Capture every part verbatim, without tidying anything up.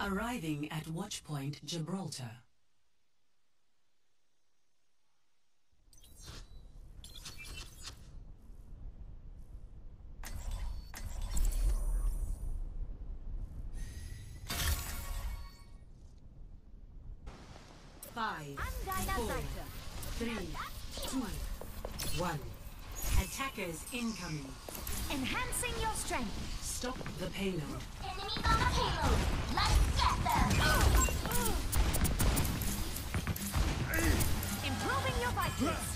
Arriving at Watchpoint Gibraltar. Five, four, three, two, one. Attackers incoming. Enhancing your strength. Stop the payload. Enemy on the payload. Let's get them. Improving your vitals.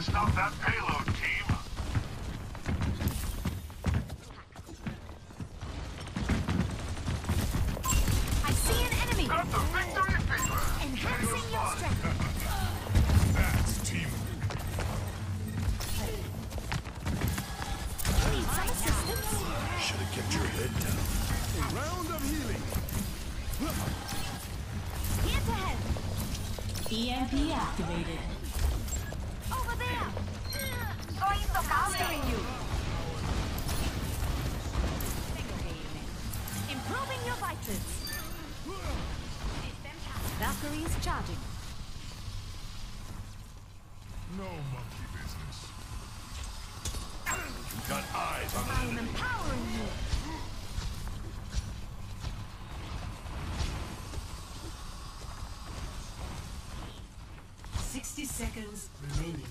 Stop that payload, team! E M P activated. Over there! Going to countering you! Improving your vitals! Valkyrie's charging. No monkey business. You've got eyes on the enemy. I'm empowering you! sixty seconds remaining.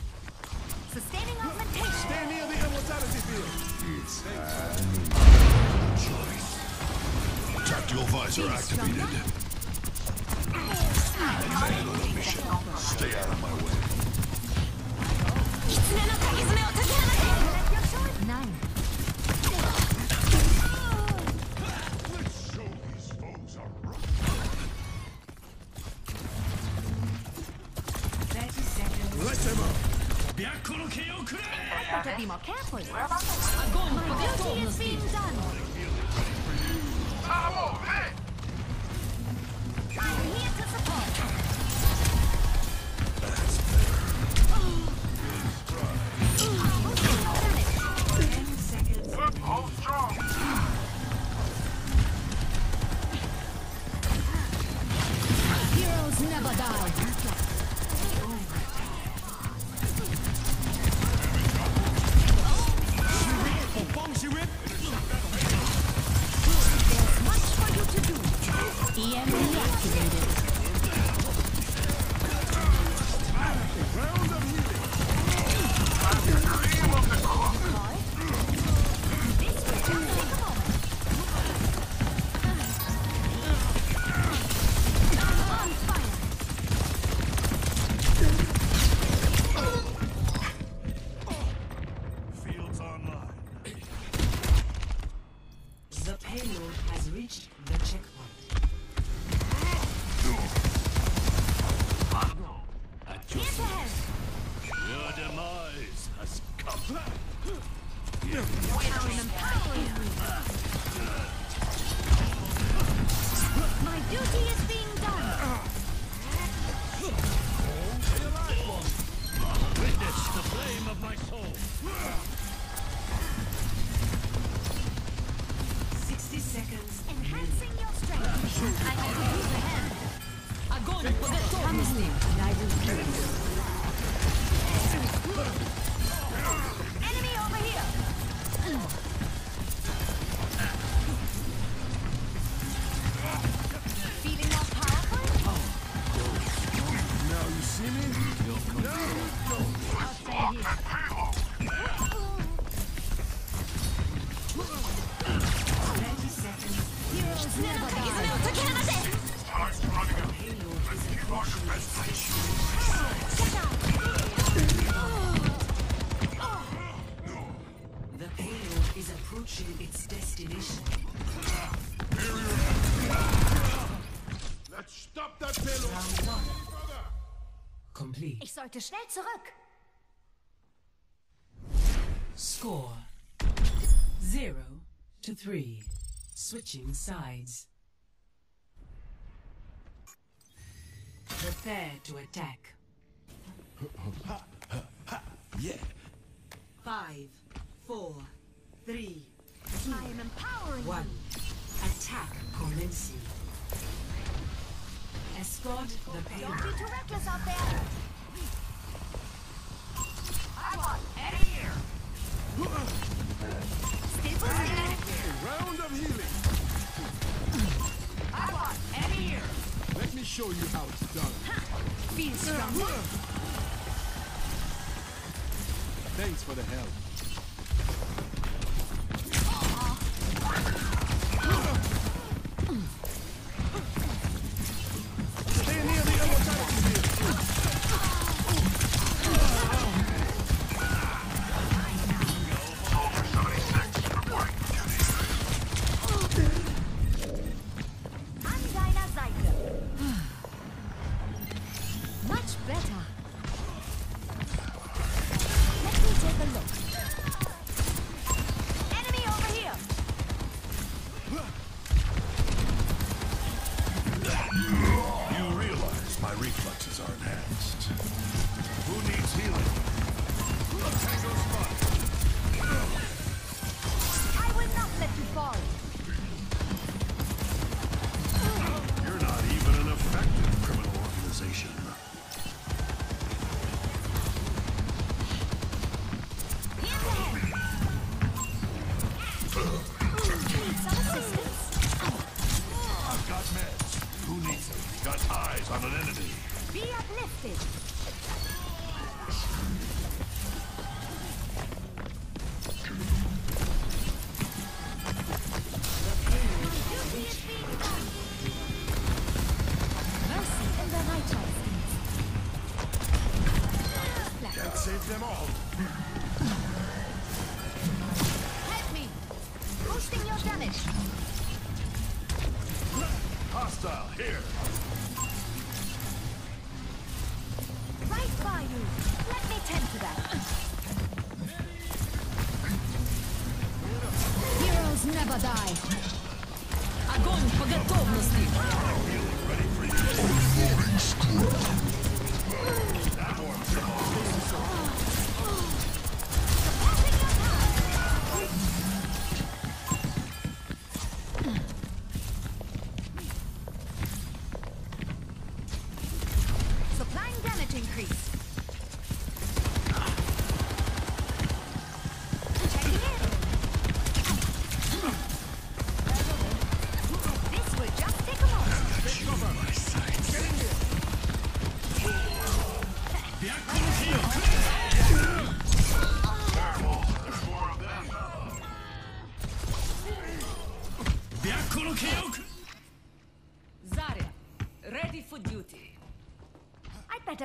Sustaining augmentation. Stay near the immortality field. It's a choice. Tactical visor activated. Enable the mission. Stay out of my way. Nine. To be more careful. We're about to go. My duty is being done. I'm here to support. That's better. ten seconds. Hold strong. Heroes never die. Ich sollte schnell zurück. Score zero to three. Switching sides. Prepare to attack. Yeah. Five, four, three, two, I am empowering one. Attack commencing. Escort the payload. Don't be too reckless out there. I want out of here. Staples in out of here. Round of healing. I want out of here. Let me show you how it's done. Feel strong. Thanks for the help. Much better. Let me take a look.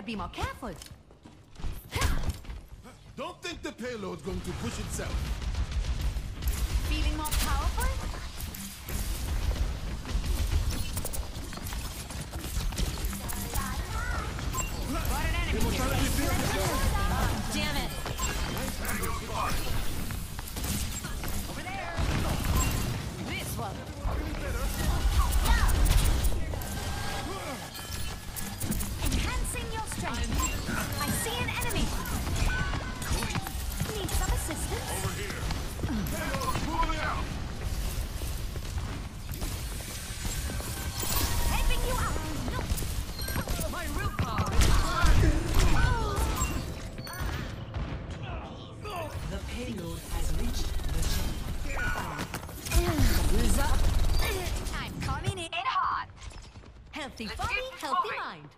Be more careful. Don't think the payload's going to push itself. Feeling more powerful? What an enemy! Oh, damn it! Over there! This one. I see an enemy. Need some assistance? Over here. Move out. Helping you out. No. My root bar. Oh. The payload has reached the chamber. Who's up? I'm coming in hot. Healthy body, healthy mind.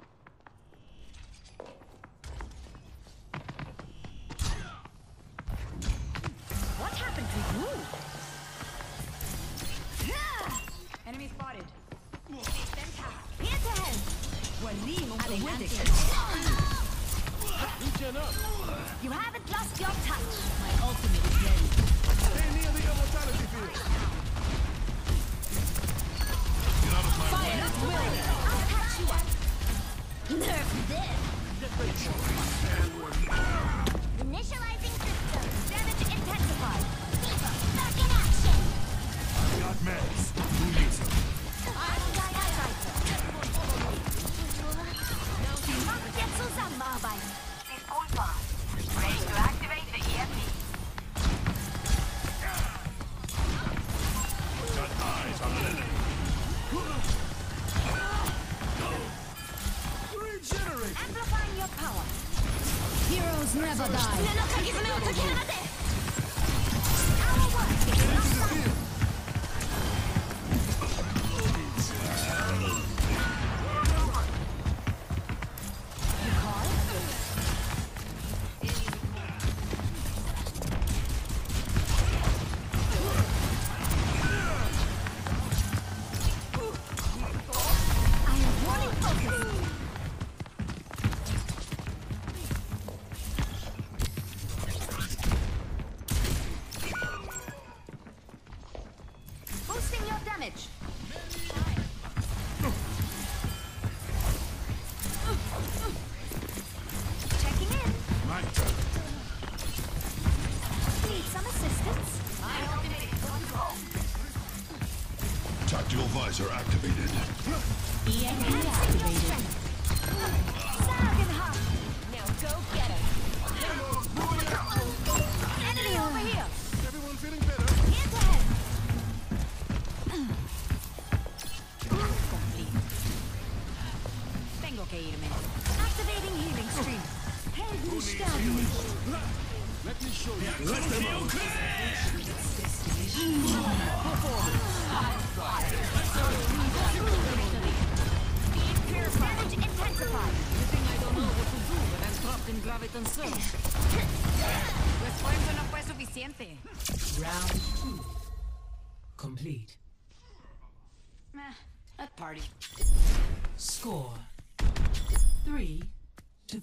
Enemy spotted. Here to help. You haven't lost your touch. My ultimate is ready. Stay near the immortality field. Get out of my way. I'll catch you up. Nerf this. Initializing system. Damage intensified. Back in action. I got meds. Who needs them? I don't got eyesight. Mach jetzt zusammenarbeiten. Sie ist unfair. Ready to activate the E M P. Got eyes on the enemy. Regenerate. Amplifying your power. Heroes never die.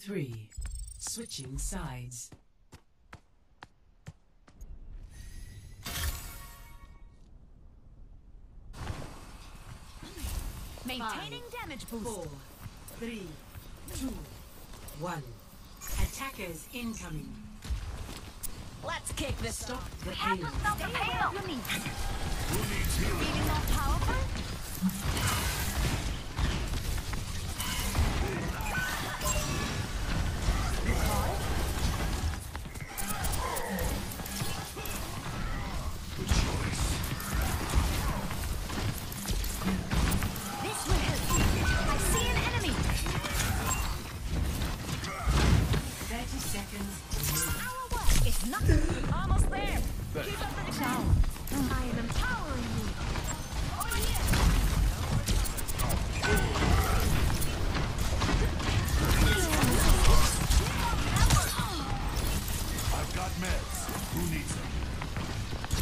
Three. Switching sides. Maintaining Five, damage boost. Four, three, two, one. Attackers incoming. Let's kick this stuff. We have to stop the payload. Who needs healing? Feeling more powerful? Good choice. This will help. I see an enemy. Thirty seconds. Our work is nothing. Almost there. Thanks. Keep up the show. I am empowering you. Oh yeah. Oh. I've got meds. Who needs them?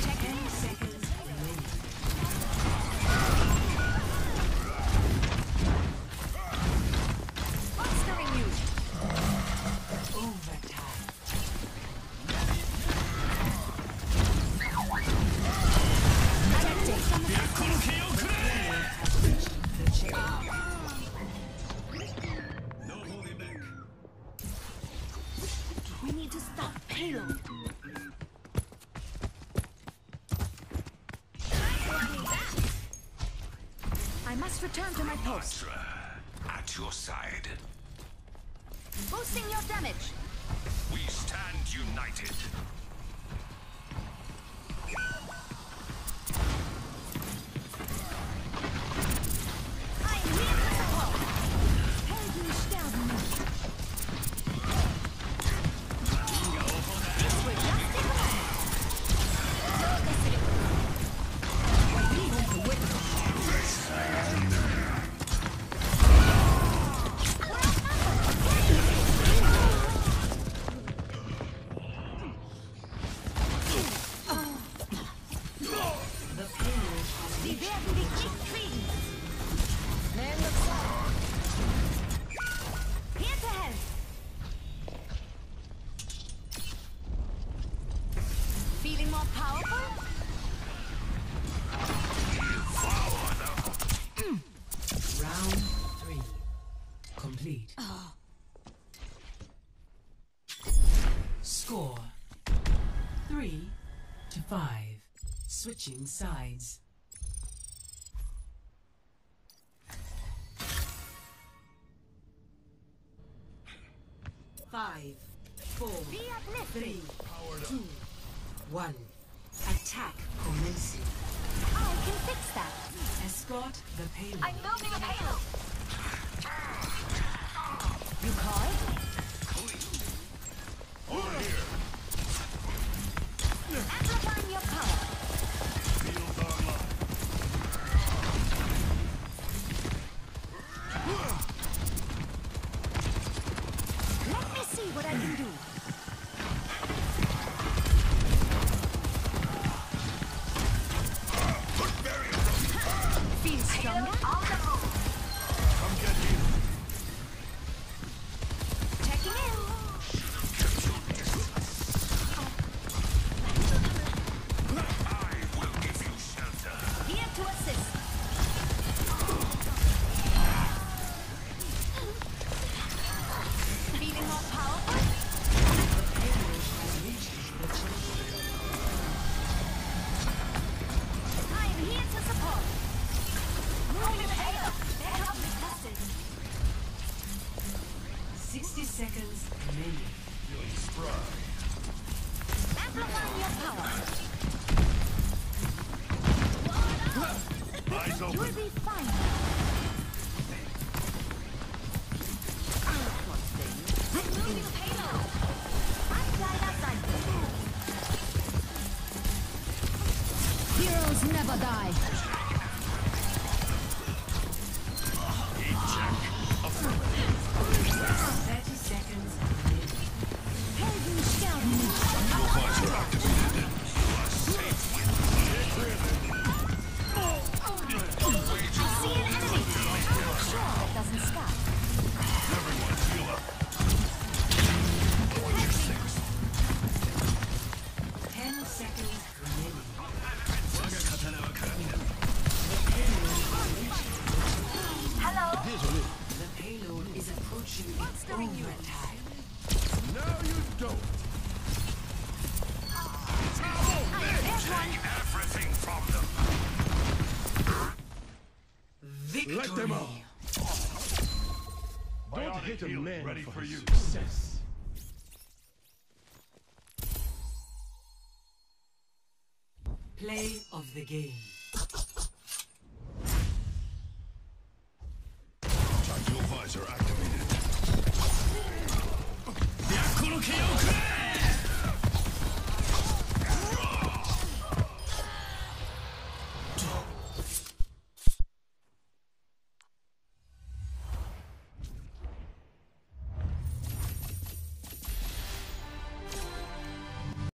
Ten seconds remaining. Monstering you. Overtime. No holding back. We need to stop payload. I must return to my post. Ramattra, at your side. Boosting your damage. We stand united. I'm here to support. Helden sterben nicht. This will just take a moment. So this is it. I need to witness. Five. Switching sides. Five, four, three, two, one. Attack commencing. I can fix that. Escort the payload. I'm building a payload. You call? Over here. Amplifying your power. Field online. Let me see what I can do. Feel stronger. On the road. Come get you. Checking in. sixty seconds remaining. Feeling spry. Amplifying your power. Eyes open. You'll be fine. I'm moving payload. I'm flying outside. Heroes never die. Heat check. Affirmative. thirty seconds. Helden sterben nicht. Robots are activated. You are safe with me. I see an enemy. I'm sure it doesn't stop. Everyone, heal up. Ten seconds remaining. Hello? The payload is approaching its overtime. No, you don't. Light them up. Don't hit a man ready for success. Play of the game.